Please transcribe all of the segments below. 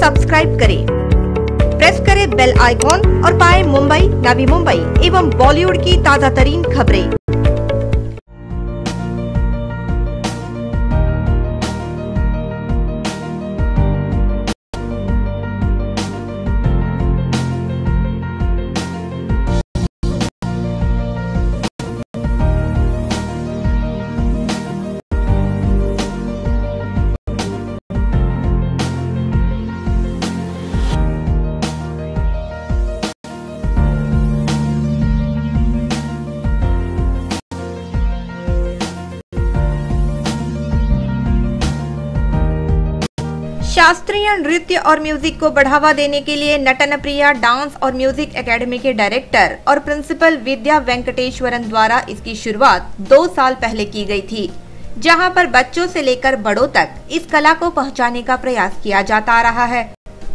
Subscribe करें, press करें bell icon और पाएं मुंबई, नवी मुंबई एवं बॉलीवुड की ताजा तरीन खबरें। शास्त्रीय नृत्य और म्यूजिक को बढ़ावा देने के लिए नटनप्रिया डांस और म्यूजिक एकेडमी के डायरेक्टर और प्रिंसिपल विद्या वेंकटेश्वरन द्वारा इसकी शुरुआत 2 साल पहले की गई थी, जहां पर बच्चों से लेकर बड़ों तक इस कला को पहुंचाने का प्रयास किया जाता आ रहा है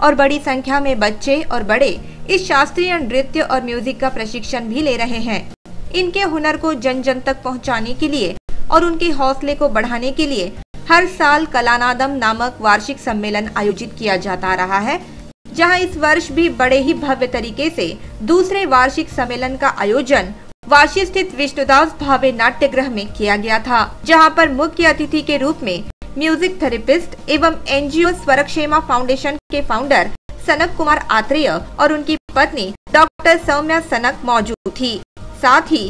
और बड़ी संख्या में बच्चे और बड़े इस शास्त्रीय नृत्य और म्यूजिक का प्रशिक्षण भी ले रहे हैं। इनके हुनर को जन जन तक पहुँचाने के लिए और उनके हौसले को बढ़ाने के लिए हर साल कलानादम नामक वार्षिक सम्मेलन आयोजित किया जाता रहा है, जहां इस वर्ष भी बड़े ही भव्य तरीके से दूसरे वार्षिक सम्मेलन का आयोजन वाशी स्थित विष्णुदास भावे नाट्यगृह में किया गया था, जहां पर मुख्य अतिथि के रूप में म्यूजिक थेरेपिस्ट एवं एनजीओ स्वरक्षेमा फाउंडेशन के फाउंडर सनक कुमार आत्रेय और उनकी पत्नी डॉक्टर सौम्या सनक मौजूद थी। साथ ही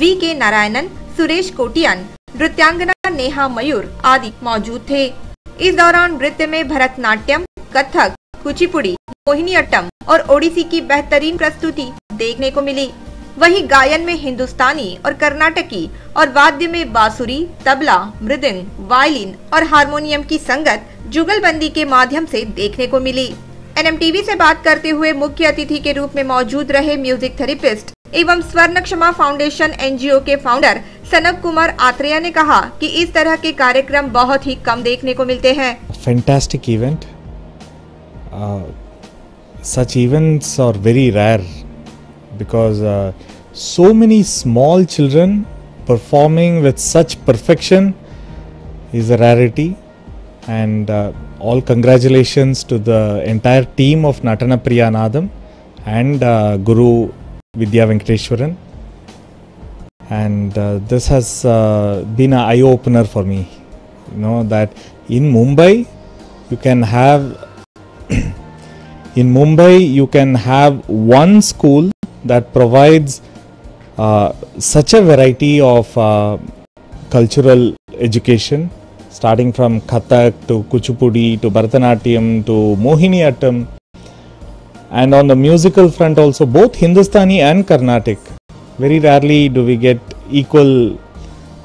VK नारायणन, सुरेश कोटियान, नृत्यांगना नेहा मयूर आदि मौजूद थे। इस दौरान नृत्य में भरतनाट्यम, कथक, कुचिपुड़ी, मोहिनीअट्टम और ओडिसी की बेहतरीन प्रस्तुति देखने को मिली। वहीं गायन में हिंदुस्तानी और कर्नाटकी और वाद्य में बांसुरी, तबला, मृदंग, वायलिन और हारमोनियम की संगत जुगलबंदी के माध्यम से देखने को मिली। NMTV से बात करते हुए मुख्य अतिथि के रूप में मौजूद रहे म्यूजिक थेरेपिस्ट एवं स्वर्णक्षमा फाउंडेशन NGO के फाउंडर सनक कुमार आत्रेया ने कहा कि इस तरह के कार्यक्रम बहुत ही कम देखने को मिलते हैं। Fantastic event, such events are very rare because so many small children performing with such perfection is a rarity and all congratulations to the entire team of Natanapriya Nadam and guru Vidya Venkateshwaran, and this has been an eye opener for me, you know, that in Mumbai you can have one school that provides such a variety of cultural education, starting from Kathak to Kuchipudi to Bharatanatyam to Mohiniyattam. And on the musical front also, both Hindustani and Carnatic. Very rarely do we get equal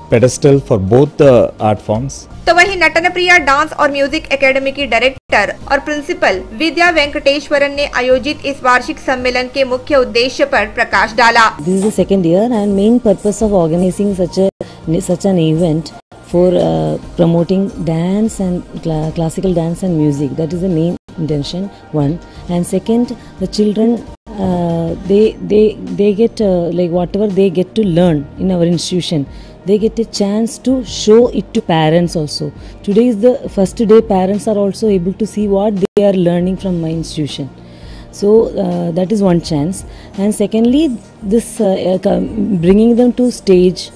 pedestal for both the art forms. तो वहीं Natanapriya dance और music academy की director और principal Vidya Venkateshwaran ने आयोजित इस वार्षिक सम्मेलन के मुख्य उद्देश्य पर प्रकाश डाला। This is the second year and main purpose of organizing such an event for promoting dance and classical dance and music. That is the main intention, one, and second, the children they get like whatever they get to learn in our institution, they get a chance to show it to parents also. Today is the first day parents are also able to see what they are learning from my institution, so that is one chance, and secondly this bringing them to stage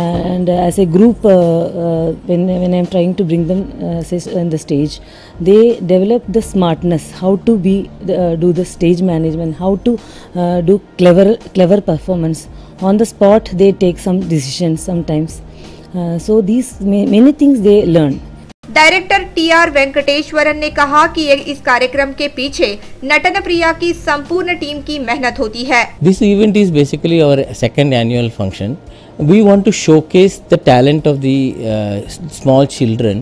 and as a group when I am trying to bring them on the stage, they develop the smartness, how to be do the stage management, how to do clever performance on the spot. They take some decisions sometimes, so these many things they learn. Director TR Venkateshwaran ने कहा कि इस कार्यक्रम के पीछे नटनप्रिया की संपूर्ण team की मेहनत होती है। This event is basically our second annual function. We want to showcase the talent of the small children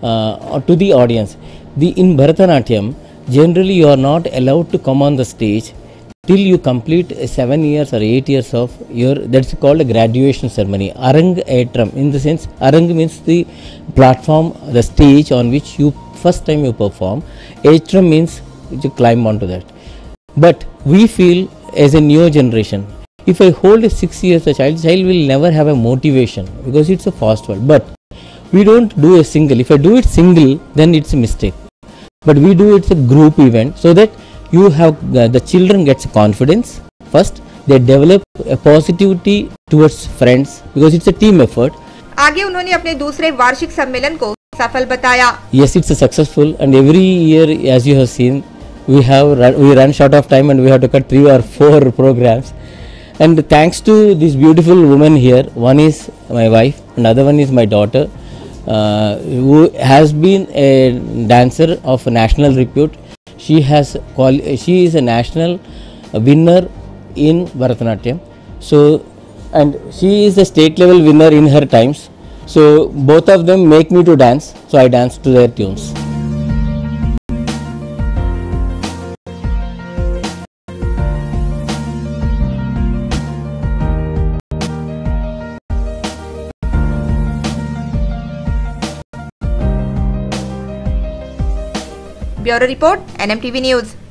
to the audience. In Bharatanatyam, generally you are not allowed to come on the stage till you complete 7 years or 8 years of your, that's called a graduation ceremony. Arangetram, in the sense, Arang means the platform, the stage on which you first time you perform. Etram means you climb onto that. But we feel as a new generation, if I hold a 6 years a child will never have a motivation because it's a fast world. But we don't do a single. If I do it single, then it's a mistake. but we do it's a group event so that you have the children gets confidence first, they develop a positivity towards friends because it's a team effort. आगे उन्होंने अपने दूसरे वार्षिक सम्मेलन को सफल बताया. Yes, it's a successful and every year as you have seen we run short of time and we have to cut 3 or 4 programs. And thanks to these beautiful women here, one is my wife, another one is my daughter, who has been a dancer of national repute. She is a national winner in Bharatanatyam. So, and she is a state level winner in her times. So, both of them make me to dance. So, I dance to their tunes. Bureau report NMTV news.